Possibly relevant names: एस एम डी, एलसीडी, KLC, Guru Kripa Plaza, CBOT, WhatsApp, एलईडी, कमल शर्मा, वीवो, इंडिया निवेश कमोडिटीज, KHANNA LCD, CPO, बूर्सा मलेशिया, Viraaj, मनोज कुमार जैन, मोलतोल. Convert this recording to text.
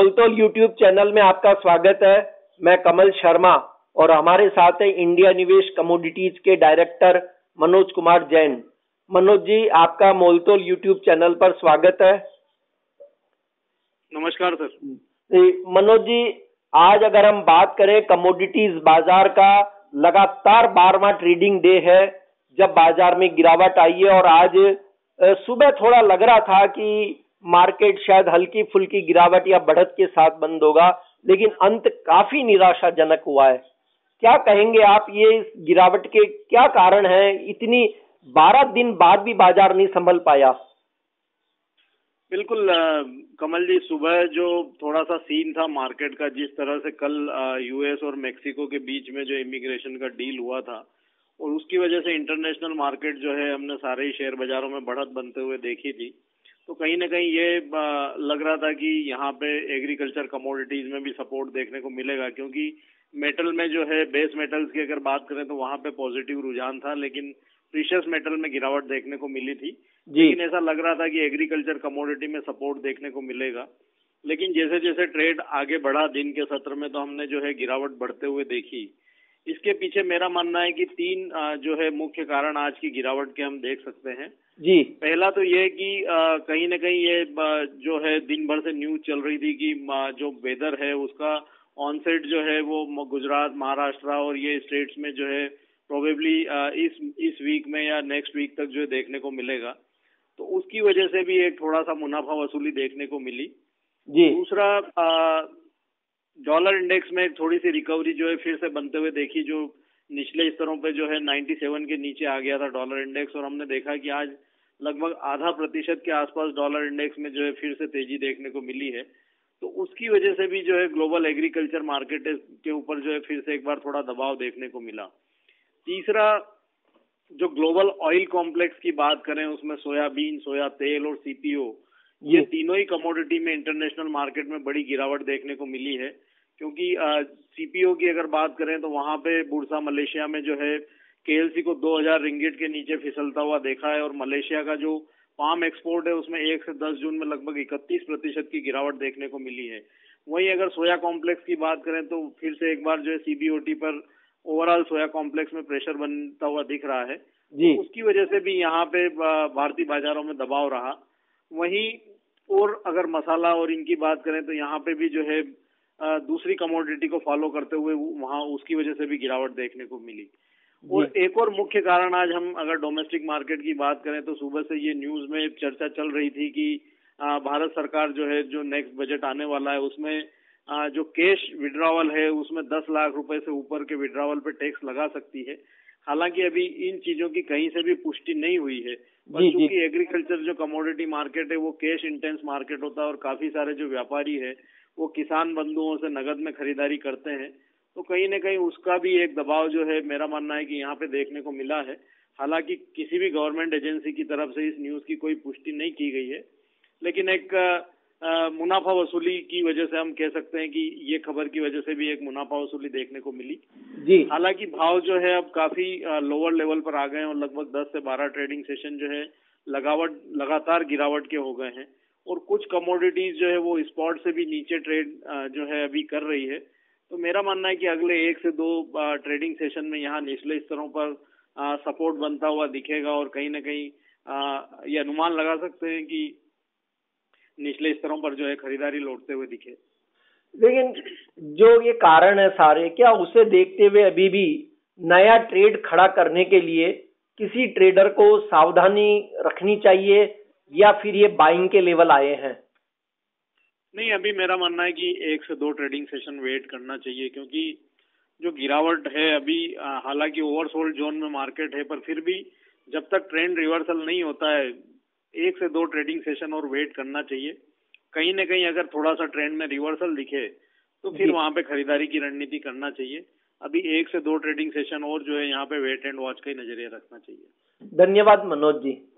मोलतोल YouTube channel में आपका स्वागत है। मैं कमल शर्मा और हमारे साथ है इंडिया निवेश कमोडिटीज के डायरेक्टर मनोज कुमार जैन। मनोज जी, आपका मोलतोल यूट्यूब चैनल पर स्वागत है। नमस्कार सर। मनोज जी, आज अगर हम बात करें कमोडिटीज बाजार का, लगातार 12वां ट्रेडिंग डे है जब बाजार में गिरावट आई है और आज सुबह थोड़ा लग रहा था कि मार्केट शायद हल्की फुल्की गिरावट या बढ़त के साथ बंद होगा, लेकिन अंत काफी निराशाजनक हुआ है। क्या कहेंगे आप, ये इस गिरावट के क्या कारण हैं? इतनी 12 दिन बाद भी बाजार नहीं संभल पाया। बिल्कुल कमल जी, सुबह जो थोड़ा सा सीन था मार्केट का, जिस तरह से कल यूएस और मेक्सिको के बीच में जो इमिग्रेशन का डील हुआ था और उसकी वजह से इंटरनेशनल मार्केट जो है हमने सारे ही शेयर बाजारों में बढ़त बनते हुए देखी थी, तो कहीं ना कहीं ये लग रहा था कि यहाँ पे एग्रीकल्चर कमोडिटीज में भी सपोर्ट देखने को मिलेगा, क्योंकि मेटल में जो है बेस मेटल्स की अगर बात करें तो वहाँ पे पॉजिटिव रुझान था, लेकिन प्रीशियस मेटल में गिरावट देखने को मिली थी। लेकिन ऐसा लग रहा था कि एग्रीकल्चर कमोडिटी में सपोर्ट देखने को मिलेगा, लेकिन जैसे जैसे ट्रेड आगे बढ़ा दिन के सत्र में तो हमने जो है गिरावट बढ़ते हुए देखी। इसके पीछे मेरा मानना है कि 3 जो है मुख्य कारण आज की गिरावट के हम देख सकते हैं जी। पहला तो ये कि कहीं ना कहीं ये जो है दिन भर से न्यूज चल रही थी कि जो वेदर है उसका ऑनसेट जो है वो गुजरात, महाराष्ट्र और ये स्टेट्स में जो है प्रोबेबली इस वीक में या नेक्स्ट वीक तक जो है देखने को मिलेगा, तो उसकी वजह से भी एक थोड़ा सा मुनाफा वसूली देखने को मिली जी। दूसरा, डॉलर इंडेक्स में एक थोड़ी सी रिकवरी जो है फिर से बनते हुए देखी, जो निचले स्तरों पे जो है 97 के नीचे आ गया था डॉलर इंडेक्स, और हमने देखा कि आज लगभग आधा % के आसपास डॉलर इंडेक्स में जो है फिर से तेजी देखने को मिली है, तो उसकी वजह से भी जो है ग्लोबल एग्रीकल्चर मार्केट के ऊपर जो है फिर से एक बार थोड़ा दबाव देखने को मिला। तीसरा, जो ग्लोबल ऑयल कॉम्प्लेक्स की बात करें उसमें सोयाबीन, सोया तेल और CPO, ये तीनों ही कमोडिटी में इंटरनेशनल मार्केट में बड़ी गिरावट देखने को मिली है, क्योंकि CPO की अगर बात करें तो वहाँ पे बूर्सा मलेशिया में जो है KLC को 2000 रिंगिट के नीचे फिसलता हुआ देखा है, और मलेशिया का जो पाम एक्सपोर्ट है उसमें 1 से 10 जून में लगभग 31% की गिरावट देखने को मिली है। वहीं अगर सोया कॉम्प्लेक्स की बात करें तो फिर से एक बार जो है CBOT पर ओवरऑल सोया कॉम्प्लेक्स में प्रेशर बनता हुआ दिख रहा है जी, उसकी वजह से भी यहाँ पे भारतीय बाजारों में दबाव रहा। वहीं और अगर मसाला और इनकी बात करें तो यहाँ पे भी जो है दूसरी कमोडिटी को फॉलो करते हुए वहाँ उसकी वजह से भी गिरावट देखने को मिली। और एक और मुख्य कारण आज हम अगर डोमेस्टिक मार्केट की बात करें तो सुबह से ये न्यूज में चर्चा चल रही थी कि भारत सरकार जो है जो नेक्स्ट बजट आने वाला है उसमें जो कैश विड्रॉवल है उसमें 10 लाख रुपए से ऊपर के विड्रॉवल पे टैक्स लगा सकती है। हालांकि अभी इन चीजों की कहीं से भी पुष्टि नहीं हुई है, बस क्योंकि एग्रीकल्चर जो कमोडिटी मार्केट है वो कैश इंटेंस मार्केट होता है और काफी सारे जो व्यापारी है वो किसान बंधुओं से नगद में खरीदारी करते हैं, तो कहीं ना कहीं उसका भी एक दबाव जो है मेरा मानना है कि यहाँ पे देखने को मिला है। हालांकि किसी भी गवर्नमेंट एजेंसी की तरफ से इस न्यूज की कोई पुष्टि नहीं की गई है, लेकिन एक मुनाफा वसूली की वजह से हम कह सकते हैं कि ये खबर की वजह से भी एक मुनाफा वसूली देखने को मिली जी। हालांकि भाव जो है अब काफी लोअर लेवल पर आ गए हैं और लगभग 10 से 12 ट्रेडिंग सेशन जो है लगातार गिरावट के हो गए हैं, और कुछ कमोडिटीज जो है वो स्पॉट से भी नीचे ट्रेड जो है अभी कर रही है, तो मेरा मानना है कि अगले 1 से 2 ट्रेडिंग सेशन में यहाँ निचले स्तरों पर सपोर्ट बनता हुआ दिखेगा, और कहीं ना कहीं ये अनुमान लगा सकते हैं कि निचले स्तरों पर जो है खरीदारी लौटते हुए दिखे। लेकिन जो ये कारण है सारे, क्या उसे देखते हुए अभी भी नया ट्रेड खड़ा करने के लिए किसी ट्रेडर को सावधानी रखनी चाहिए, या फिर ये बाइंग के लेवल आए हैं? नहीं, अभी मेरा मानना है कि 1 से 2 ट्रेडिंग सेशन वेट करना चाहिए, क्योंकि जो गिरावट है अभी हालांकि ओवरसोल्ड जोन में मार्केट है, पर फिर भी जब तक ट्रेंड रिवर्सल नहीं होता है 1 से 2 ट्रेडिंग सेशन और वेट करना चाहिए। कहीं ना कहीं अगर थोड़ा सा ट्रेंड में रिवर्सल दिखे तो फिर वहां पे खरीदारी की रणनीति करना चाहिए। अभी 1 से 2 ट्रेडिंग सेशन और जो है यहाँ पे वेट एंड वॉच का ही नजरिया रखना चाहिए। धन्यवाद मनोज जी।